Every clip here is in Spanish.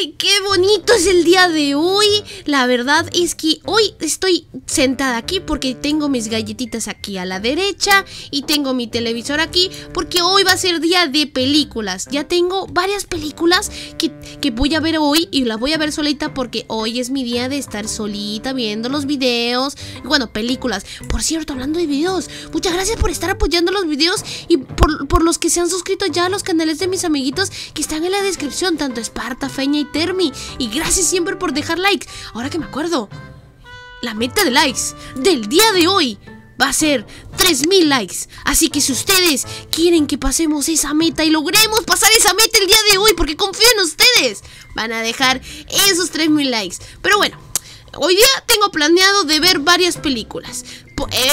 ¡Ay, qué bonito es el día de hoy! La verdad es que hoy estoy sentada aquí porque tengo mis galletitas aquí a la derecha y tengo mi televisor aquí porque hoy va a ser día de películas. Ya tengo varias películas que voy a ver hoy y las voy a ver solita porque hoy es mi día de estar solita viendo los videos. Bueno, películas. Por cierto, hablando de videos, muchas gracias por estar apoyando los videos y por los que se han suscrito ya a los canales de mis amiguitos que están en la descripción, tanto Esparta, Feña y Termi. Y gracias siempre por dejar likes. Ahora que me acuerdo, la meta de likes del día de hoy va a ser 3000 likes. Así que si ustedes quieren que pasemos esa meta y logremos pasar esa meta el día de hoy, porque confío en ustedes, van a dejar esos 3000 likes. Pero bueno, hoy día tengo planeado de ver varias películas.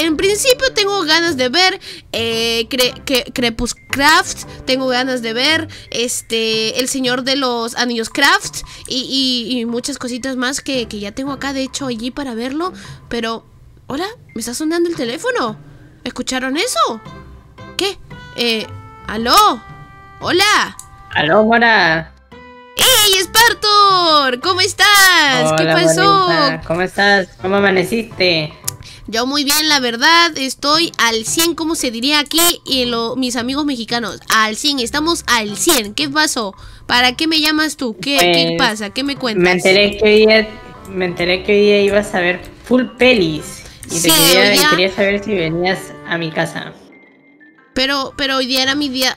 En principio tengo ganas de ver Crepuscraft. Tengo ganas de ver El Señor de los Anillos Craft y muchas cositas más que ya tengo acá, de hecho, allí para verlo. Pero, hola, ¿me está sonando el teléfono? ¿Escucharon eso? ¿Qué? ¿Aló? ¿Hola? ¿Aló, Mora? ¡Ey, Espartor! ¿Cómo estás? Hola, ¿qué pasó? Marisa, ¿cómo estás? ¿Cómo amaneciste? Yo muy bien, la verdad, estoy al 100, como se diría aquí y mis amigos mexicanos. Al 100, estamos al 100. ¿Qué pasó? ¿Para qué me llamas tú? ¿Qué pasa? ¿Qué me cuentas? Me enteré que hoy día ibas a ver full pelis. Y sí, quería saber si venías a mi casa. Pero hoy día era mi día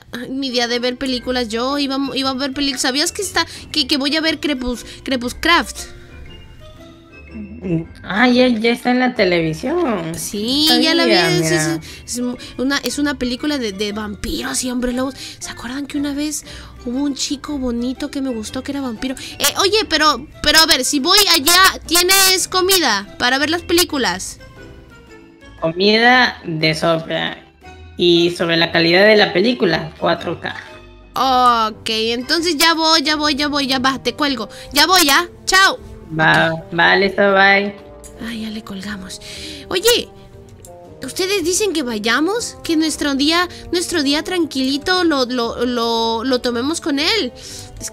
de ver películas. Yo iba a ver películas. ¿Sabías que voy a ver Crepuscraft? Ah, ya está en la televisión. Sí, ya la vi. Es una película de vampiros y hombres lobos. ¿Se acuerdan que una vez hubo un chico bonito que me gustó que era vampiro? Oye, pero a ver, si voy allá, ¿tienes comida para ver las películas? Comida de sobra. Y sobre la calidad de la película, 4K. Ok, entonces ya voy, te cuelgo. Ya voy, ya. Chao. Vale, bye. Ay, ya le colgamos. Oye, ustedes dicen que vayamos, que nuestro día tranquilito lo tomemos con él. Es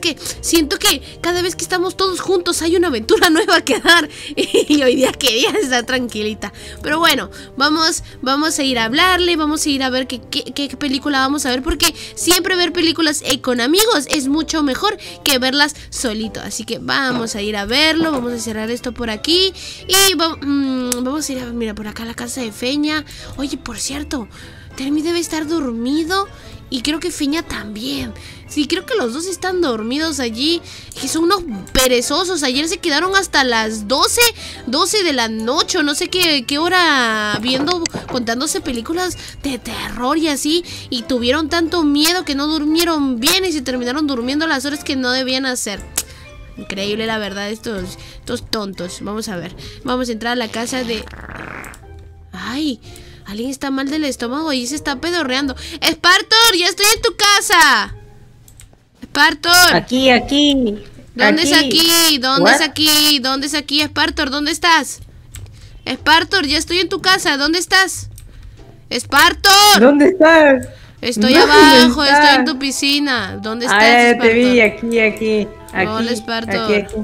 que siento que cada vez que estamos todos juntos hay una aventura nueva que dar. Y hoy día quería estar tranquilita. Pero bueno, vamos a ir a hablarle, vamos a ir a ver qué película vamos a ver. Porque siempre ver películas con amigos es mucho mejor que verlas solito. Así que vamos a ir a verlo, vamos a cerrar esto por aquí. Y vamos a ir a ver, mira, por acá la casa de Feña. Oye, por cierto, Termi debe estar dormido y creo que Feña también. Sí, creo que los dos están dormidos allí. Que son unos perezosos. Ayer se quedaron hasta las 12 de la noche, o no sé qué hora, contándose películas de terror y así. Y tuvieron tanto miedo que no durmieron bien y se terminaron durmiendo las horas que no debían hacer. Increíble, la verdad, estos tontos. Vamos a ver. Vamos a entrar a la casa de... Ay, alguien está mal del estómago y se está pedorreando. ¡Espartor, ya estoy en tu casa! Espartor. Aquí. ¿Dónde es aquí? Espartor, ¿dónde estás? Espartor, ya estoy en tu casa. ¿Dónde estás? Espartor. ¿Dónde estás? Estoy abajo, estoy en tu piscina. ¿Dónde estás, Espartor? Te vi, aquí. Hola, Espartor. Aquí.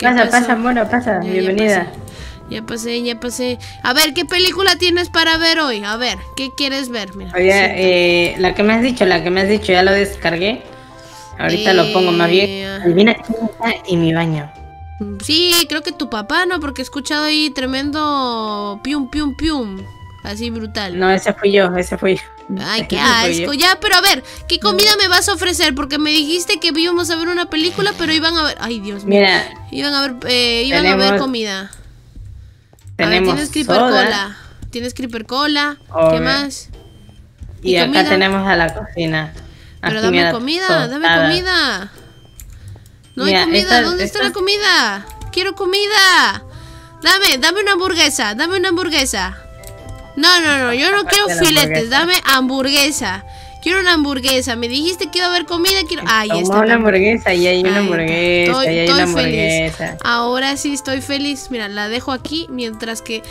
Pasa, mono, pasa. Bienvenida. Ya pasé. A ver, ¿qué película tienes para ver hoy? A ver, ¿qué quieres ver? Mira. Oye, la que me has dicho, ya lo descargué. Ahorita lo pongo más bien. Adivina quién está en mi baño. Sí, creo que tu papá, ¿no? Porque he escuchado ahí tremendo pium, pium, pium. Así brutal. No, ese fui yo. Ay, qué asco. Ya, pero a ver, ¿qué comida me vas a ofrecer? Porque me dijiste que íbamos a ver una película, pero iban a ver... Ay, Dios mío. Mira, iban a ver comida. Tenemos, a ver, tienes Creeper Cola. Obvio. ¿Qué más? Y acá comida? Tenemos a la cocina. Pero dame comida. No hay comida, ¿dónde está la comida? Quiero comida. Dame una hamburguesa, No, yo no quiero filetes, dame hamburguesa. Quiero una hamburguesa, me dijiste que iba a haber comida, ahí está. Tomó una hamburguesa y hay una hamburguesa, Feliz. Ahora sí estoy feliz. Mira, la dejo aquí mientras que...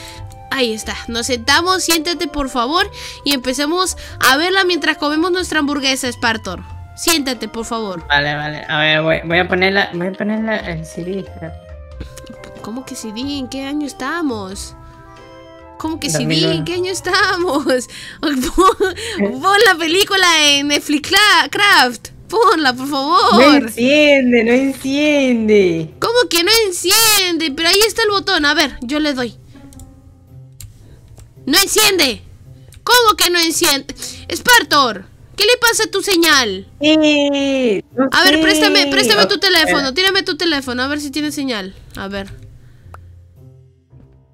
Ahí está, nos sentamos, siéntate por favor y empecemos a verla mientras comemos nuestra hamburguesa, Espartor. Siéntate, por favor. Vale, vale. A ver, voy a ponerla. Voy a ponerla el CD. ¿Cómo que CD? ¿En qué año estamos? ¿Cómo que CD? ¿En qué año estamos? Pon la película en Netflix Craft. Ponla, por favor. No enciende, no enciende. ¿Cómo que no enciende? Pero ahí está el botón. A ver, yo le doy. No enciende. ¿Cómo que no enciende? Spartor, ¿qué le pasa a tu señal? Sí, no sé. A ver, préstame tu teléfono. Tírame tu teléfono, a ver si tiene señal. A ver.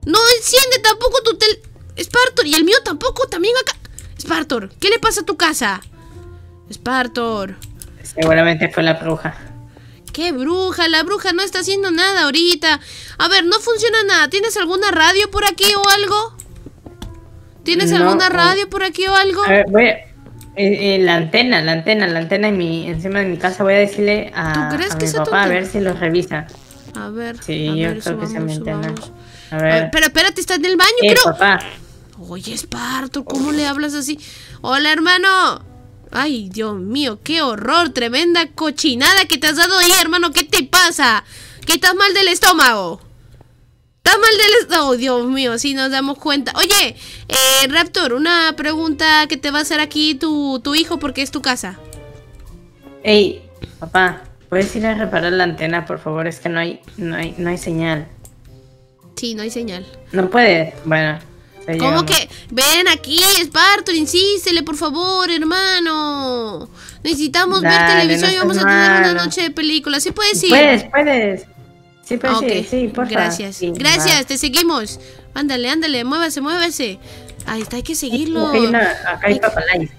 No enciende tampoco tu teléfono. Spartor, y el mío tampoco, también acá. Spartor, ¿qué le pasa a tu casa? Spartor. Seguramente fue la bruja. ¿Qué bruja? La bruja no está haciendo nada ahorita. A ver, no funciona nada. ¿Tienes alguna radio por aquí o algo? ¿Tienes alguna radio por aquí o algo? A ver, voy a... la antena encima de mi casa. Voy a decirle a, mi papá a ver si los revisa. A ver. Sí, yo creo que se me entera. A ver. Pero espérate, está en el baño, creo. Papá. Oye, Spartor, ¿cómo le hablas así? Hola, hermano. Ay, Dios mío, qué horror, tremenda cochinada que te has dado ahí, hermano. ¿Qué te pasa? ¿Qué estás mal del estómago? ¿Estás mal del estómago? Oh, Dios mío, sí nos damos cuenta. Oye, Raptor, una pregunta que te va a hacer aquí tu hijo porque es tu casa. Ey, papá, ¿puedes ir a reparar la antena, por favor? Es que no hay señal. Sí, no hay señal. No puedes, bueno... ¿Cómo que? Ven aquí, Spartor, insístele, por favor, hermano. Necesitamos ver televisión y vamos a tener una noche de películas. ¿Sí puedes ir? Puedes. Sí, puedes ir, sí, por favor. Gracias, gracias, te seguimos. Ándale, ándale, muévase. Ahí está, hay que seguirlo. Acá hay papalay.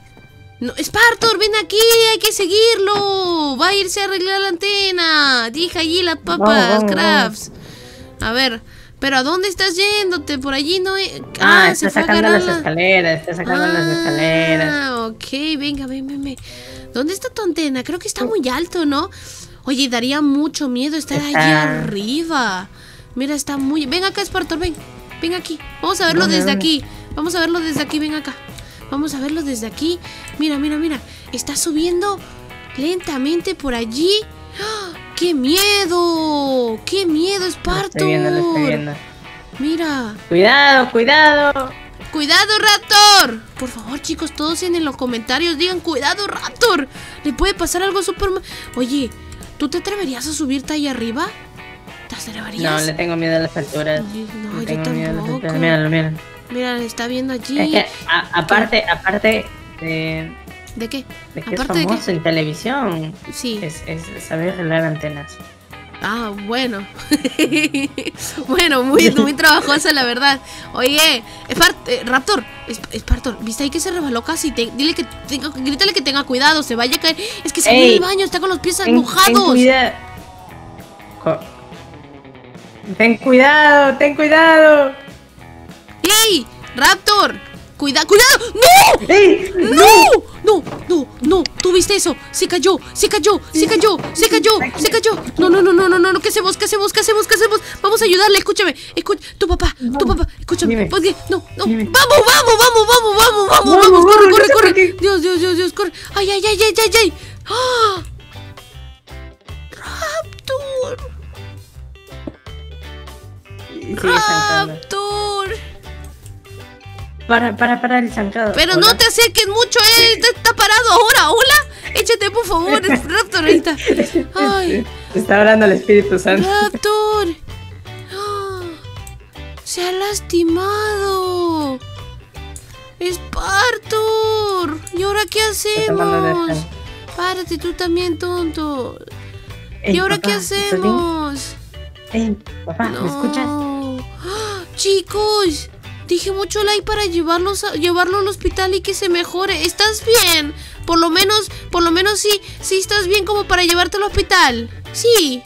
No, Spartor, ven aquí, hay que seguirlo. Va a irse a arreglar la antena. Dije allí las papas, crafts. A ver. ¿Pero a dónde estás yéndote? Por allí no... está sacando las escaleras, las escaleras. Ah, ok, venga, ven. ¿Dónde está tu antena? Creo que está muy alto, ¿no? Oye, daría mucho miedo estar allí arriba. Mira, está muy... Ven acá, Spartor, ven aquí. Vamos a verlo desde aquí. Vamos a verlo desde aquí, ven acá. Vamos a verlo desde aquí. Mira. Está subiendo lentamente por allí. ¡Ah! ¡Qué miedo! ¡Qué miedo, Spartor! Lo estoy viendo. Mira. ¡Cuidado! ¡Cuidado, Raptor! Por favor, chicos, todos en los comentarios digan ¡cuidado, Raptor! Le puede pasar algo súper... Oye, ¿tú te atreverías a subirte ahí arriba? ¿Te atreverías? No, le tengo miedo a las alturas. No, yo tampoco. Míralo. Mira, le está viendo allí. Es que, aparte de... ¿De qué? De que aparte es famoso en televisión. Sí. Es saber arreglar antenas. Ah, bueno. Bueno, muy trabajosa, la verdad. Oye, Raptor, Spartor, ¿viste ahí que se rebaló casi? Dile que tenga, grítale que tenga cuidado, se vaya a caer. Es que se fue del baño, está con los pies mojados. Ten cuidado. ¡Ey, Raptor! ¡Cuidado! ¡No! ¡Ey! ¡No! ¿Tú viste eso? Se cayó. No. ¿Qué hacemos? Vamos a ayudarle, escúchame. Tu papá, escúchame. Porque... No. Vamos. Corre. Dios, corre. Ay. ¡Ah! Raptor. Para el zancado. Pero hola. No te acerques mucho, él está parado ahora. Hola, échate por favor, Raptor, ahí está. Ay. Te está hablando el Espíritu Santo. Raptor. Oh, se ha lastimado. Spartor. ¿Y ahora qué hacemos? Párate tú también, tonto. ¿Y ahora qué hacemos? Papá, ¿me escuchas? Oh, chicos. Dije mucho like para llevarlo al hospital y que se mejore. ¿Estás bien? Por lo menos sí estás bien como para llevarte al hospital. Sí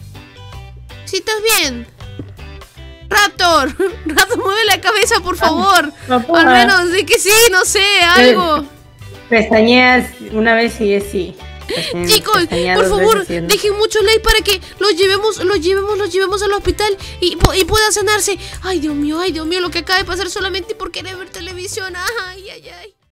estás bien. Raptor, mueve la cabeza, por favor. Al menos de que sí, no sé, algo. Pestañeas una vez y es sí. Chicos, por favor, dejen mucho like para que los llevemos al hospital y pueda sanarse. Ay, Dios mío, lo que acaba de pasar solamente por querer ver televisión. Ay.